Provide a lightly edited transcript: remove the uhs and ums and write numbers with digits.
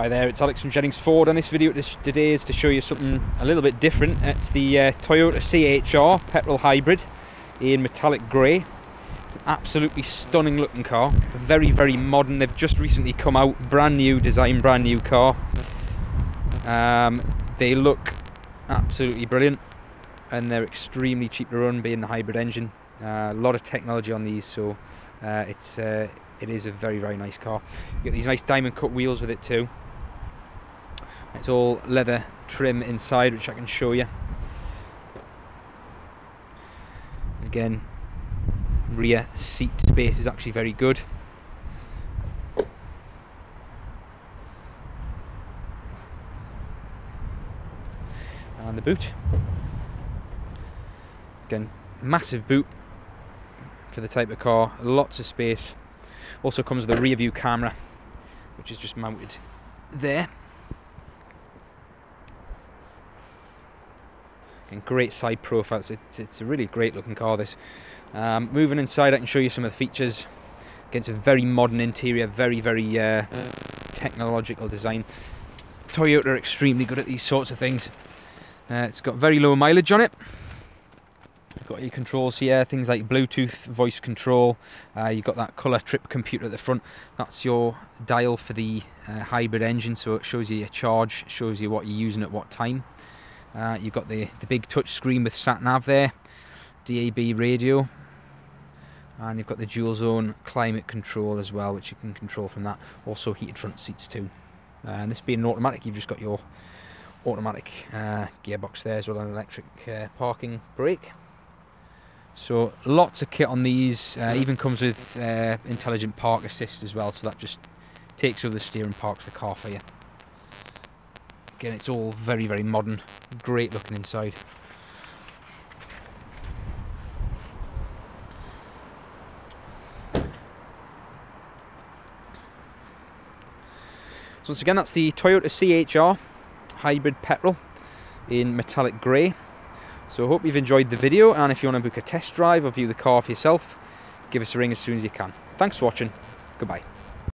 Hi there, it's Alex from Jennings Ford, and this video today is to show you something a little bit different. It's the Toyota C-HR petrol hybrid in metallic grey. It's an absolutely stunning looking car, very, very modern. They've just recently come out, brand new design, brand new car. They look absolutely brilliant, and they're extremely cheap to run, being the hybrid engine. A lot of technology on these, so it is a very, very nice car. You get these nice diamond cut wheels with it too. It's all leather trim inside, which I can show you. Again, rear seat space is actually very good. And the boot. Again, massive boot for the type of car, lots of space. Also comes with a rear view camera, which is just mounted there. And great side profiles. It's a really great looking car, this. Moving inside, I can show you some of the features. Again, it's a very modern interior, very, very technological design. Toyota are extremely good at these sorts of things. It's got very low mileage on it. You've got your controls here, things like Bluetooth, voice control. You've got that colour trip computer at the front. That's your dial for the hybrid engine, so it shows you your charge, shows you what you're using at what time. You've got the big touch screen with sat nav there, DAB radio, and you've got the dual zone climate control as well, which you can control from that. Also heated front seats too. And this being an automatic, you've just got your automatic gearbox there as well, an electric parking brake. So lots of kit on these. Even comes with intelligent park assist as well, so that just takes over the steer and parks the car for you. Again, it's all very, very modern, great looking inside. So once again, that's the Toyota C-HR hybrid petrol in metallic grey. So I hope you've enjoyed the video, and if you want to book a test drive or view the car for yourself, give us a ring as soon as you can. Thanks for watching. Goodbye.